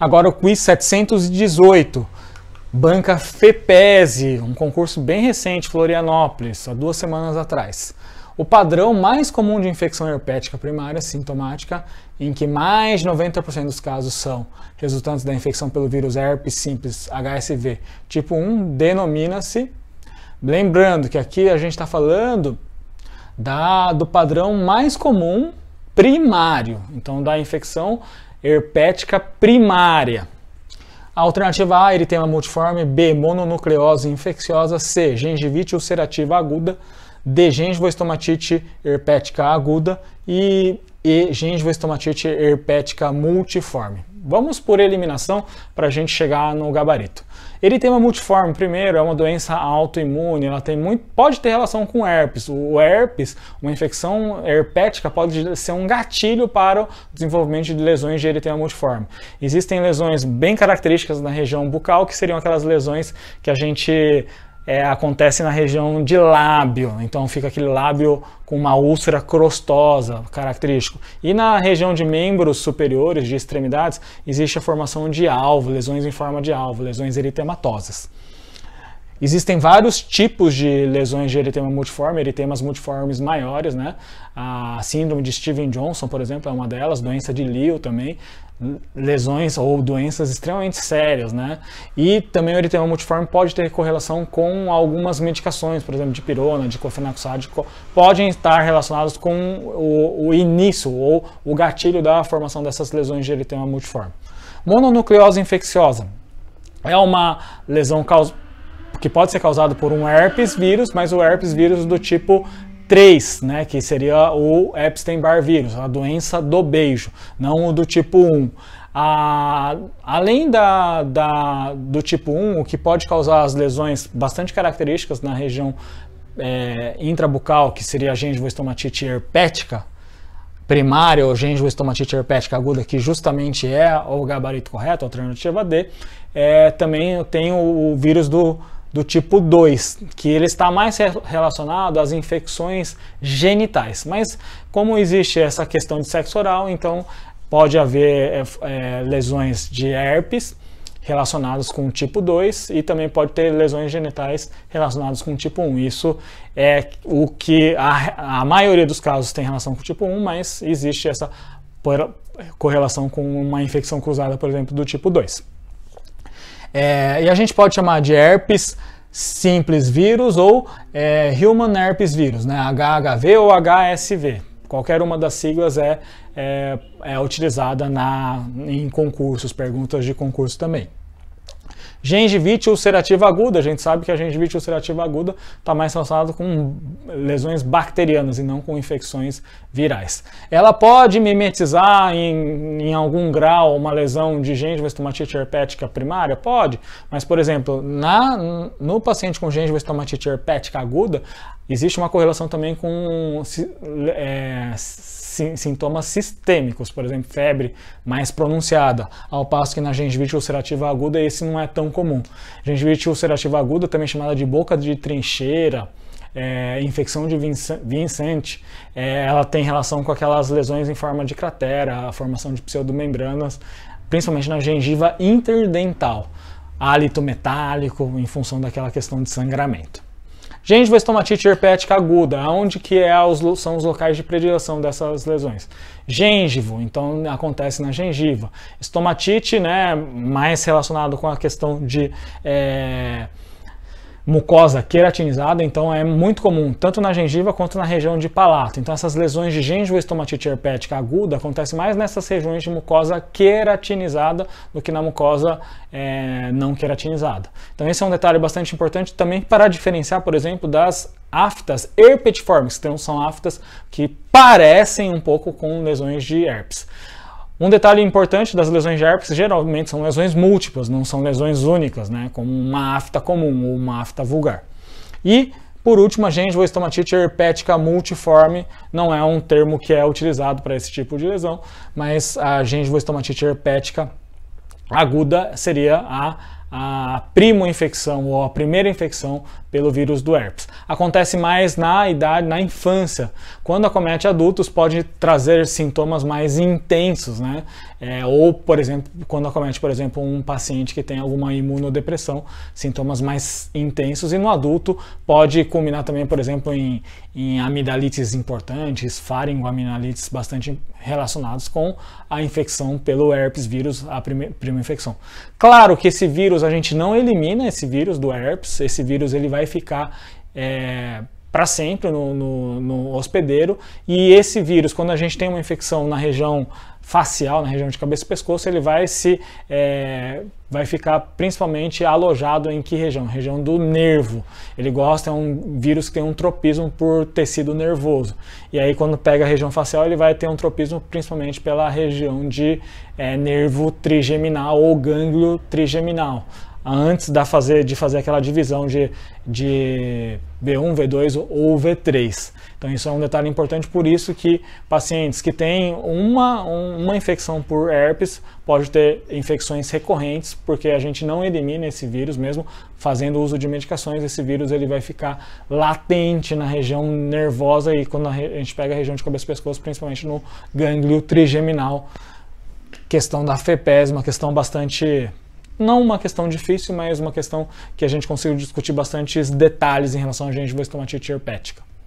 Agora o quiz 718, banca Fepese, um concurso bem recente, Florianópolis, há 2 semanas atrás. O padrão mais comum de infecção herpética primária sintomática, em que mais de 90% dos casos são resultantes da infecção pelo vírus herpes simples HSV tipo 1, denomina-se, lembrando que aqui a gente está falando do padrão mais comum primário, então da infecção herpética primária. A alternativa A, eritema multiforme, B, mononucleose infecciosa, C, gengivite ulcerativa aguda, D, gengivoestomatite herpética aguda e E, gengivoestomatite herpética multiforme. Vamos por eliminação para a gente chegar no gabarito. Eritema multiforme, primeiro, é uma doença autoimune, ela tem pode ter relação com herpes. O herpes, uma infecção herpética, pode ser um gatilho para o desenvolvimento de lesões de eritema multiforme. Existem lesões bem características na região bucal, que seriam aquelas lesões que a gente... acontece na região de lábio, então fica aquele lábio com uma úlcera crostosa, característico. E na região de membros superiores, de extremidades, existe a formação de alvo, lesões em forma de alvo, lesões eritematosas. Existem vários tipos de lesões de eritema multiforme, eritemas multiformes maiores, né? A síndrome de Stevens Johnson, por exemplo, é uma delas, doença de Liu também, lesões ou doenças extremamente sérias, né? E também o eritema multiforme pode ter correlação com algumas medicações, por exemplo, de dipirona, de clofenaxado, podem estar relacionados com o início ou o gatilho da formação dessas lesões de eritema multiforme. Mononucleose infecciosa é uma lesão que pode ser causado por um herpes vírus, mas o herpes vírus do tipo 3, né, que seria o Epstein-Barr vírus, a doença do beijo, não o do tipo 1. Além do tipo 1, o que pode causar as lesões bastante características na região intrabucal, que seria a gengivoestomatite herpética primária ou gengivoestomatite herpética aguda, que justamente é o gabarito correto, alternativa D, também tem o vírus do tipo 2, que ele está mais relacionado às infecções genitais. Mas como existe essa questão de sexo oral, então pode haver lesões de herpes relacionadas com o tipo 2 e também pode ter lesões genitais relacionadas com o tipo 1. Isso é o que a maioria dos casos tem relação com o tipo 1, mas existe essa correlação com uma infecção cruzada, por exemplo, do tipo 2. E a gente pode chamar de herpes simples vírus ou human herpes vírus, né? HHV ou HSV. Qualquer uma das siglas é utilizada em concursos, perguntas de concurso também. Gengivite ulcerativa aguda, a gente sabe que a gengivite ulcerativa aguda está mais relacionada com lesões bacterianas e não com infecções virais. Ela pode mimetizar em algum grau uma lesão de gengivoestomatite herpética primária? Pode, mas por exemplo, no paciente com gengivoestomatite herpética aguda, existe uma correlação também com sintomas sistêmicos, por exemplo, febre mais pronunciada, ao passo que na gengivite ulcerativa aguda esse não é tão comum. Gengivite ulcerativa aguda, também chamada de boca de trincheira, infecção de Vincent, ela tem relação com aquelas lesões em forma de cratera, a formação de pseudomembranas, principalmente na gengiva interdental, hálito metálico, em função daquela questão de sangramento. Gengivoestomatite herpética aguda, onde que são os locais de predileção dessas lesões? Gengivo, então acontece na gengiva. Estomatite, né, mais relacionado com a questão de mucosa queratinizada, então é muito comum, tanto na gengiva quanto na região de palato. Então essas lesões de gengivoestomatite herpética aguda acontecem mais nessas regiões de mucosa queratinizada do que na mucosa não queratinizada. Então esse é um detalhe bastante importante também para diferenciar, por exemplo, das aftas herpetiformes, que então são aftas que parecem um pouco com lesões de herpes. Um detalhe importante das lesões de herpes, geralmente são lesões múltiplas, não são lesões únicas, né, como uma afta comum ou uma afta vulgar. E, por último, a gengivoestomatite herpética multiforme não é um termo que é utilizado para esse tipo de lesão, mas a gengivoestomatite herpética aguda seria a a primo-infecção ou a primeira infecção pelo vírus do herpes. Acontece mais na idade, na infância. Quando acomete adultos, pode trazer sintomas mais intensos, né? Ou, por exemplo, quando acomete, por exemplo, um paciente que tem alguma imunodepressão, sintomas mais intensos. E no adulto pode culminar também, por exemplo, em amidalites importantes, faringoamidalites bastante relacionados com a infecção pelo herpes vírus, a prima infecção. Claro que esse vírus, a gente não elimina esse vírus do herpes, esse vírus ele vai ficar para sempre no hospedeiro, e esse vírus, quando a gente tem uma infecção na região facial, na região de cabeça e pescoço, ele vai vai ficar principalmente alojado em que região? Região do nervo. Ele gosta, é um vírus que tem um tropismo por tecido nervoso. E aí quando pega a região facial, ele vai ter um tropismo principalmente pela região de nervo trigeminal ou gânglio trigeminal. Antes de fazer aquela divisão de V1, V2 ou V3. Então isso é um detalhe importante, por isso que pacientes que têm uma infecção por herpes pode ter infecções recorrentes, porque a gente não elimina esse vírus, mesmo fazendo uso de medicações, esse vírus ele vai ficar latente na região nervosa e quando a gente pega a região de cabeça e pescoço, principalmente no gânglio trigeminal. Questão da Fepese, uma questão bastante... Não uma questão difícil, mas uma questão que a gente conseguiu discutir bastantes detalhes em relação à gengiva estomatite herpética.